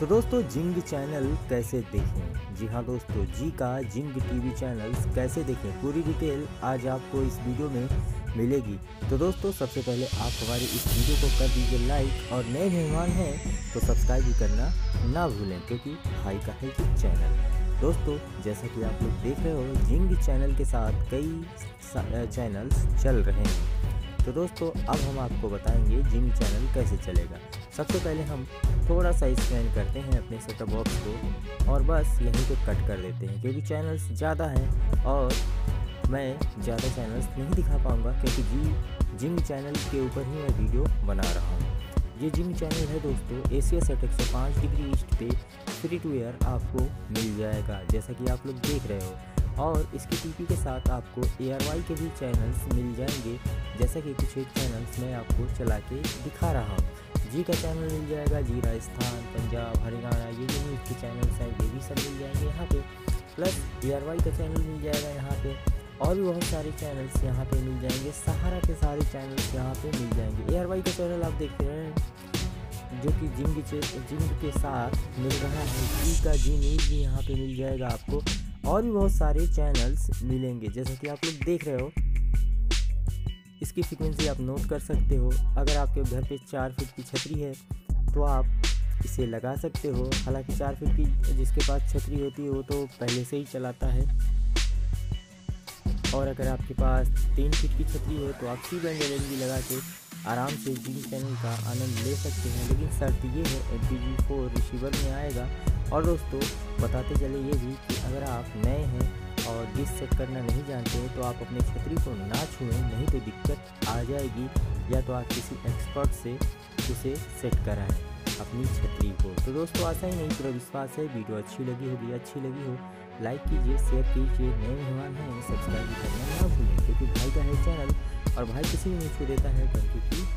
तो दोस्तों जिंग चैनल कैसे देखें, जी हाँ दोस्तों जी का जिंग टीवी चैनल कैसे देखें पूरी डिटेल आज आपको इस वीडियो में मिलेगी। तो दोस्तों सबसे पहले आप हमारी इस वीडियो को कर दीजिए लाइक और नए मेहमान हैं तो सब्सक्राइब भी करना ना भूलें क्योंकि भाई का है जिंग चैनल। दोस्तों जैसा कि आप लोग देख रहे हो जिंग चैनल के साथ कई चैनल्स चल रहे हैं। तो दोस्तों अब हम आपको बताएंगे जिंग चैनल कैसे चलेगा। सबसे पहले हम थोड़ा सा स्कैन करते हैं अपने सेटअप बॉक्स को और बस यहीं पे कट कर देते हैं क्योंकि चैनल्स ज़्यादा हैं और मैं ज़्यादा चैनल्स नहीं दिखा पाऊँगा क्योंकि जिंग चैनल के ऊपर ही मैं वीडियो बना रहा हूँ। ये जिंग चैनल है दोस्तों एशियासैट 105 डिग्री ईस्ट पे फ्री टू एयर आपको मिल जाएगा जैसा कि आप लोग देख रहे हो और इसकी टीपी के साथ आपको ARY के भी चैनल्स मिल जाएंगे जैसा कि कुछ एक चैनल्स मैं आपको चला के दिखा रहा हूँ। जी का चैनल मिल जाएगा, जी राजस्थान, पंजाब, हरियाणा ये जो न्यूज़ के चैनल्स हैं ये भी सब मिल जाएंगे यहाँ पे, प्लस ARY का चैनल मिल जाएगा यहाँ पे और भी बहुत सारे चैनल्स यहाँ पे मिल जाएंगे। सहारा के सारे चैनल्स यहाँ पर मिल जाएंगे। ARY का चैनल आप देखते हैं जो कि जिंग के साथ मिल रहा है। जी का जी न्यूज़ भी यहाँ पे मिल जाएगा आपको और भी बहुत सारे चैनल्स मिलेंगे जैसा कि आप लोग देख रहे हो। इसकी फ्रीक्वेंसी आप नोट कर सकते हो। अगर आपके घर पे 4 फीट की छतरी है तो आप इसे लगा सकते हो। हालांकि 4 फीट की जिसके पास छतरी होती है वो तो पहले से ही चलाता है और अगर आपके पास 3 फीट की छतरी है तो आप C बैंड LED लगा के आराम से जिंग चैनल का आनंद ले सकते हैं। लेकिन शर्त ये है MP4 रिसीवर में आएगा। और दोस्तों बताते चले ये भी कि अगर आप नए हैं और डिश सेट करना नहीं जानते हैं तो आप अपने छतरी को ना छुएं नहीं तो दिक्कत आ जाएगी, या तो आप किसी एक्सपर्ट से उसे सेट कराएं अपनी छतरी को। तो दोस्तों आशा ही नहीं पूरा विश्वास है वीडियो अच्छी लगी हो लाइक कीजिए, शेयर कीजिए, नए मेहमान हैं सब्सक्राइब करना ना भूलें क्योंकि भाई का है चैनल और भाई किसी भी न्यूज़ को देता है कंट्री की